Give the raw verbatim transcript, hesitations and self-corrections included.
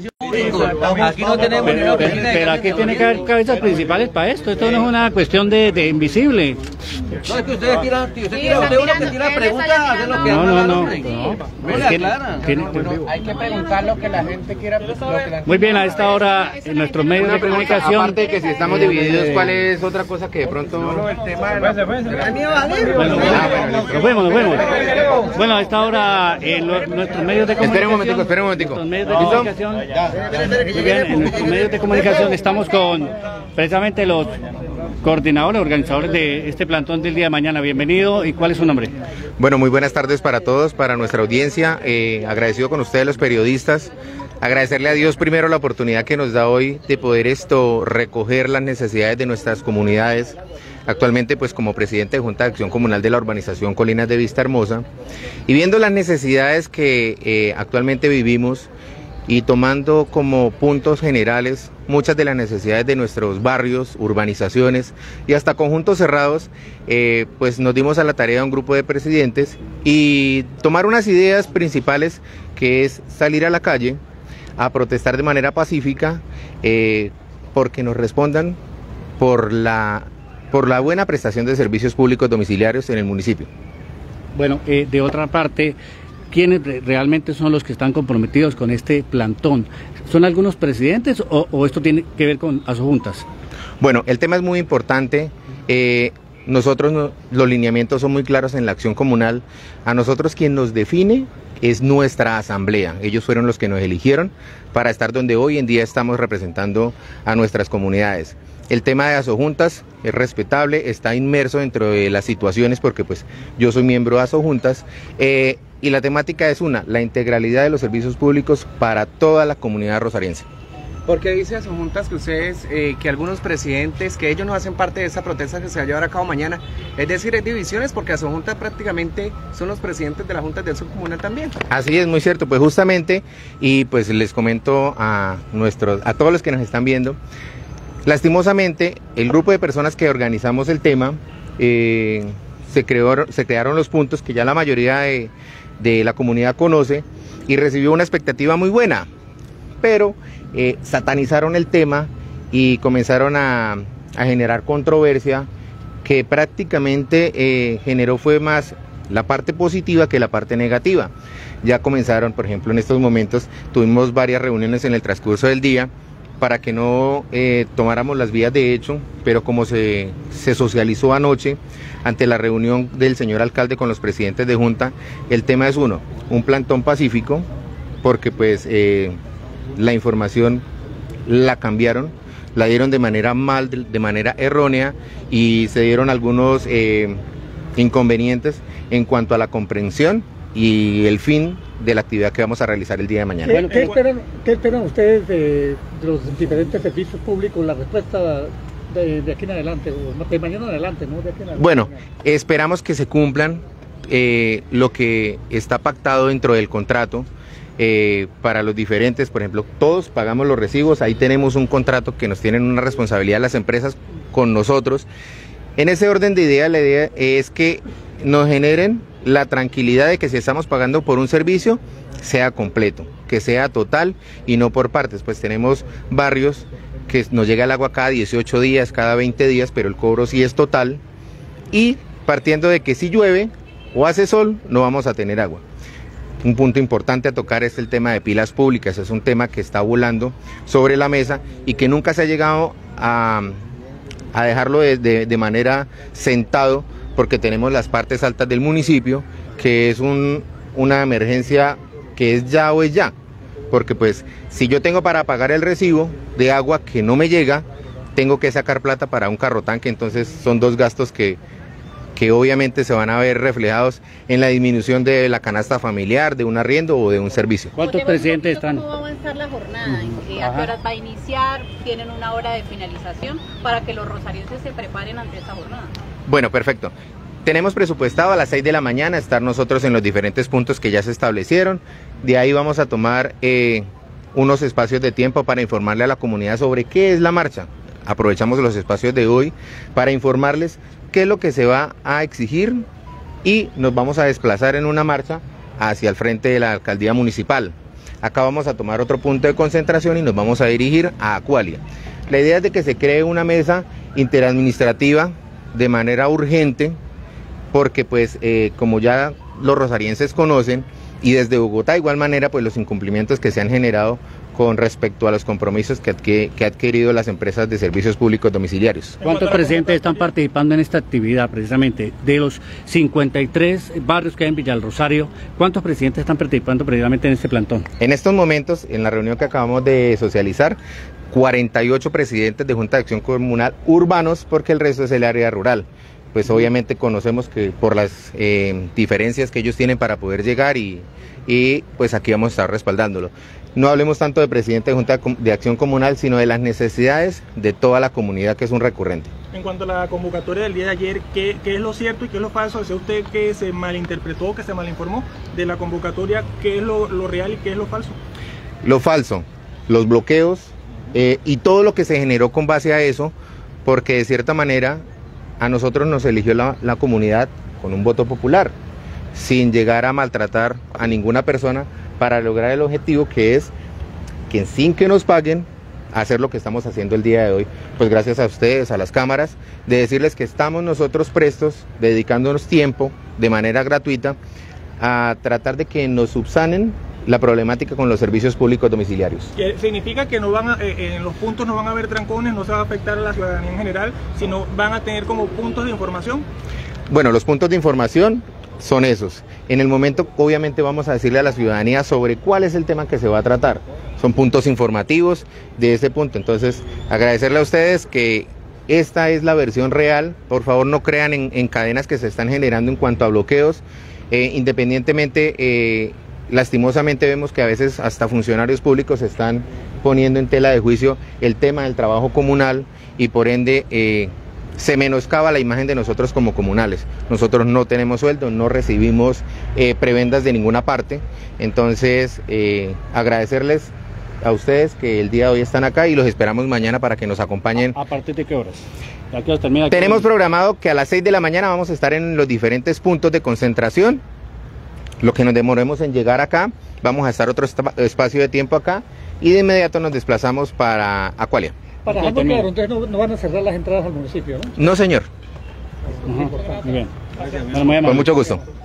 edificios públicos. Aquí no tenemos pero, una oficina de Pero aquí tiene que haber cabezas principales para esto. Esto no es una cuestión de, de invisible. No, es que ustedes tiran, usted tira, usted uno que tira preguntas a lo que no, no, no, no. Hay que preguntar lo que la gente quiera. Muy bien, a esta hora en nuestros medios de comunicación. Aparte que si estamos divididos, ¿cuál es otra cosa que de pronto? El tema Nos vemos, nos vemos. Bueno, a esta hora en nuestros medios de comunicación. Esperen un momentico, esperen un momentico. Muy bien, en nuestros medios de comunicación estamos con precisamente los coordinadores, organizadores de este plantón del día de mañana. Bienvenido. ¿Y cuál es su nombre? Bueno, muy buenas tardes para todos, para nuestra audiencia. Eh, agradecido con ustedes, los periodistas. Agradecerle a Dios primero la oportunidad que nos da hoy de poder esto recoger las necesidades de nuestras comunidades. Actualmente, pues como presidente de Junta de Acción Comunal de la Urbanización Colinas de Vista Hermosa, y viendo las necesidades que eh, actualmente vivimos y tomando como puntos generales muchas de las necesidades de nuestros barrios, urbanizaciones y hasta conjuntos cerrados, eh, pues nos dimos a la tarea de un grupo de presidentes y tomar unas ideas principales, que es salir a la calle a protestar de manera pacífica, eh, porque nos respondan por la, por la buena prestación de servicios públicos domiciliarios en el municipio. Bueno, eh, de otra parte, ¿quiénes realmente son los que están comprometidos con este plantón? ¿Son algunos presidentes o, o esto tiene que ver con Asojuntas? Bueno, el tema es muy importante. Eh, nosotros, no, los lineamientos son muy claros en la acción comunal. A nosotros quien nos define es nuestra asamblea. Ellos fueron los que nos eligieron para estar donde hoy en día estamos representando a nuestras comunidades. El tema de Asojuntas es respetable, está inmerso dentro de las situaciones porque pues yo soy miembro de Asojuntas eh, y la temática es una, la integralidad de los servicios públicos para toda la comunidad rosariense. Porque dice Asojuntas que ustedes, eh, que algunos presidentes, que ellos no hacen parte de esa protesta que se va a llevar a cabo mañana. Es decir, hay divisiones porque Asojuntas prácticamente son los presidentes de la Junta de Acción Comunal también. Así es, muy cierto, pues justamente, y pues les comento a nuestros, a todos los que nos están viendo, lastimosamente, el grupo de personas que organizamos el tema, eh, se, creó, se crearon los puntos que ya la mayoría de, de la comunidad conoce y recibió una expectativa muy buena, pero eh, satanizaron el tema y comenzaron a, a generar controversia que prácticamente eh, generó fue más la parte positiva que la parte negativa. Ya comenzaron, por ejemplo, en estos momentos, tuvimos varias reuniones en el transcurso del día, para que no eh, tomáramos las vías de hecho, pero como se, se socializó anoche ante la reunión del señor alcalde con los presidentes de junta, el tema es uno, un plantón pacífico, porque pues eh, la información la cambiaron, la dieron de manera mal, de manera errónea y se dieron algunos eh, inconvenientes en cuanto a la comprensión y el fin de la actividad que vamos a realizar el día de mañana. ¿Qué, qué, esperan, qué esperan ustedes de los diferentes servicios públicos, la respuesta de, de aquí en adelante, de mañana en adelante, ¿no? De aquí en adelante. Bueno, esperamos que se cumplan eh, lo que está pactado dentro del contrato eh, para los diferentes, por ejemplo, todos pagamos los recibos, ahí tenemos un contrato que nos tienen una responsabilidad las empresas con nosotros. En ese orden de ideas, la idea es que nos generen la tranquilidad de que si estamos pagando por un servicio, sea completo, que sea total y no por partes. Pues tenemos barrios que nos llega el agua cada dieciocho días, cada veinte días, pero el cobro sí es total. Y partiendo de que si llueve o hace sol, no vamos a tener agua. Un punto importante a tocar es el tema de pilas públicas. Es un tema que está volando sobre la mesa y que nunca se ha llegado a, a dejarlo de, de, de manera sentado, porque tenemos las partes altas del municipio, que es un, una emergencia que es ya o es ya, porque pues si yo tengo para pagar el recibo de agua que no me llega, tengo que sacar plata para un carro tanque, entonces son dos gastos que, que obviamente se van a ver reflejados en la disminución de la canasta familiar, de un arriendo o de un servicio. ¿Cuántos presidentes están? ¿Cómo va a avanzar la jornada? ¿En qué, a qué horas va a iniciar? ¿Tienen una hora de finalización para que los rosarienses se preparen ante esta jornada? Bueno, perfecto. Tenemos presupuestado a las seis de la mañana estar nosotros en los diferentes puntos que ya se establecieron. De ahí vamos a tomar eh, unos espacios de tiempo para informarle a la comunidad sobre qué es la marcha. Aprovechamos los espacios de hoy para informarles qué es lo que se va a exigir y nos vamos a desplazar en una marcha hacia el frente de la alcaldía municipal. Acá vamos a tomar otro punto de concentración y nos vamos a dirigir a Acualia. La idea es de que se cree una mesa interadministrativa de manera urgente, porque pues eh, como ya los rosarienses conocen, y desde Bogotá de igual manera, pues los incumplimientos que se han generado con respecto a los compromisos que, adqu que han adquirido las empresas de servicios públicos domiciliarios. ¿Cuántos presidentes están participando en esta actividad precisamente? De los cincuenta y tres barrios que hay en Villa del Rosario, ¿cuántos presidentes están participando precisamente en este plantón? En estos momentos, en la reunión que acabamos de socializar, cuarenta y ocho presidentes de Junta de Acción Comunal urbanos, porque el resto es el área rural. Pues obviamente conocemos que por las eh, diferencias que ellos tienen para poder llegar y, y pues aquí vamos a estar respaldándolo. No hablemos tanto de presidente de Junta de Acción Comunal, sino de las necesidades de toda la comunidad, que es un recurrente. En cuanto a la convocatoria del día de ayer, ¿qué, qué es lo cierto y qué es lo falso? ¿Decía usted que se malinterpretó, que se malinformó de la convocatoria? ¿Qué es lo, lo real y qué es lo falso? Lo falso, los bloqueos eh, y todo lo que se generó con base a eso, porque de cierta manera a nosotros nos eligió la, la comunidad con un voto popular, sin llegar a maltratar a ninguna persona, para lograr el objetivo que es que sin que nos paguen, hacer lo que estamos haciendo el día de hoy, pues gracias a ustedes, a las cámaras, de decirles que estamos nosotros prestos, dedicándonos tiempo de manera gratuita a tratar de que nos subsanen la problemática con los servicios públicos domiciliarios. Significa que no van a, eh, en los puntos no van a haber trancones, no se va a afectar a la ciudadanía en general, sino van a tener como puntos de información. Bueno, los puntos de información son esos. En el momento, obviamente, vamos a decirle a la ciudadanía sobre cuál es el tema que se va a tratar. Son puntos informativos de ese punto. Entonces, agradecerle a ustedes que esta es la versión real. Por favor, no crean en, en cadenas que se están generando en cuanto a bloqueos. Eh, independientemente... Eh, Lastimosamente vemos que a veces hasta funcionarios públicos están poniendo en tela de juicio el tema del trabajo comunal y por ende eh, se menoscaba la imagen de nosotros como comunales. Nosotros no tenemos sueldo, no recibimos eh, prebendas de ninguna parte. Entonces eh, agradecerles a ustedes que el día de hoy están acá y los esperamos mañana para que nos acompañen. ¿A, a partir de qué horas? ¿A qué horas termina? Tenemos programado que a las seis de la mañana vamos a estar en los diferentes puntos de concentración. Lo que nos demoremos en llegar acá, vamos a estar otro espacio de tiempo acá y de inmediato nos desplazamos para Acualia. Para dejarlo claro, entonces no, no van a cerrar las entradas al municipio, ¿no? No, señor. Muy bien. Con mucho gusto.